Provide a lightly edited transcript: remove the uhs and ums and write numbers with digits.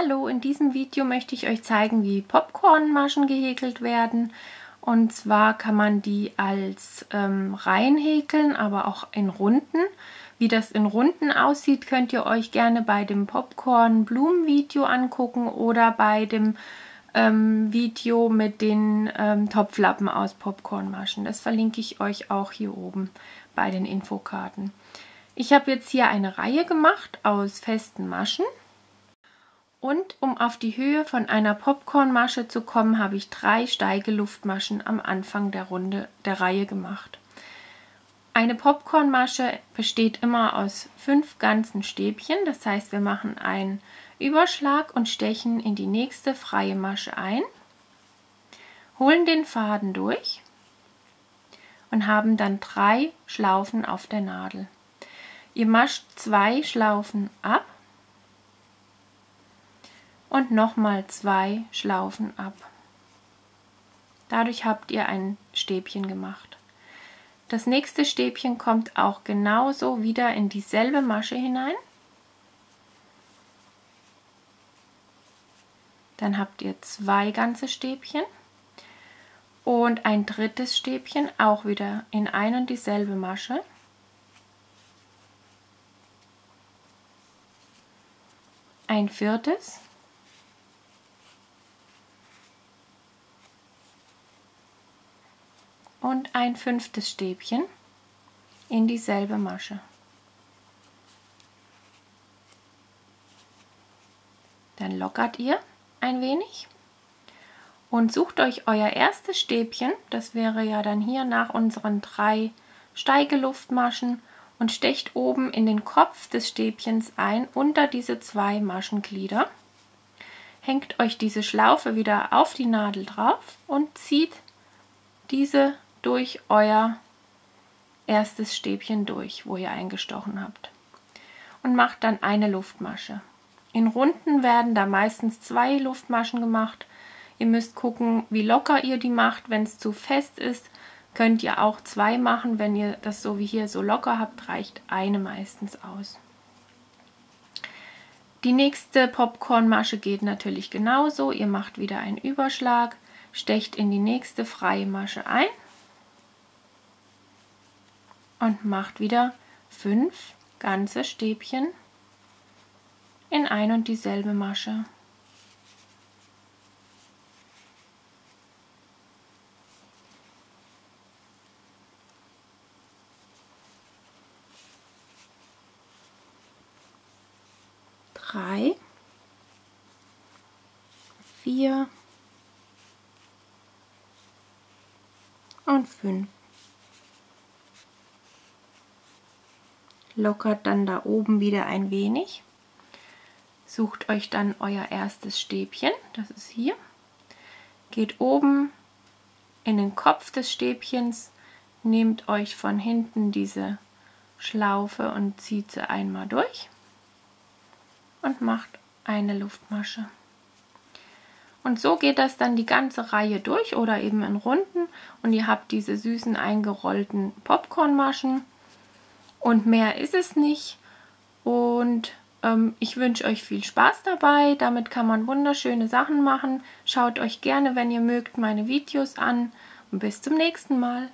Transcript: Hallo, in diesem Video möchte ich euch zeigen, wie Popcornmaschen gehäkelt werden. Und zwar kann man die als Reihen häkeln, aber auch in Runden. Wie das in Runden aussieht, könnt ihr euch gerne bei dem Popcorn-Blumen-Video angucken oder bei dem Video mit den Topflappen aus Popcornmaschen. Das verlinke ich euch auch hier oben bei den Infokarten. Ich habe jetzt hier eine Reihe gemacht aus festen Maschen. Und um auf die Höhe von einer Popcornmasche zu kommen, habe ich 3 Steigeluftmaschen am Anfang der Reihe gemacht. Eine Popcornmasche besteht immer aus 5 ganzen Stäbchen, das heißt, wir machen einen Überschlag und stechen in die nächste freie Masche ein, holen den Faden durch und haben dann 3 Schlaufen auf der Nadel. Ihr mascht 2 Schlaufen ab und nochmal 2 Schlaufen ab. Dadurch habt ihr ein Stäbchen gemacht. Das nächste Stäbchen kommt auch genauso wieder in dieselbe Masche hinein. Dann habt ihr 2 ganze Stäbchen und ein 3. Stäbchen auch wieder in ein und dieselbe Masche. Ein 4. Und ein 5. Stäbchen in dieselbe Masche. Dann lockert ihr ein wenig und sucht euch euer erstes Stäbchen, das wäre ja dann hier nach unseren 3 Steigeluftmaschen, und stecht oben in den Kopf des Stäbchens ein unter diese 2 Maschenglieder. Hängt euch diese Schlaufe wieder auf die Nadel drauf und zieht diese durch euer erstes Stäbchen durch, wo ihr eingestochen habt, und macht dann eine Luftmasche. In Runden werden da meistens 2 Luftmaschen gemacht. Ihr müsst gucken, wie locker ihr die macht. Wenn es zu fest ist, könnt ihr auch 2 machen. Wenn ihr das so wie hier so locker habt, reicht eine meistens aus. Die nächste Popcornmasche geht natürlich genauso. Ihr macht wieder einen Überschlag, stecht in die nächste freie Masche ein und macht wieder 5 ganze Stäbchen in ein und dieselbe Masche. Drei, 4 und 5. Lockert dann da oben wieder ein wenig. Sucht euch dann euer erstes Stäbchen, das ist hier. Geht oben in den Kopf des Stäbchens, nehmt euch von hinten diese Schlaufe und zieht sie einmal durch und macht eine Luftmasche. Und so geht das dann die ganze Reihe durch oder eben in Runden und ihr habt diese süßen eingerollten Popcornmaschen und mehr ist es nicht. Und ich wünsche euch viel Spaß dabei, damit kann man wunderschöne Sachen machen. Schaut euch gerne, wenn ihr mögt, meine Videos an und bis zum nächsten Mal.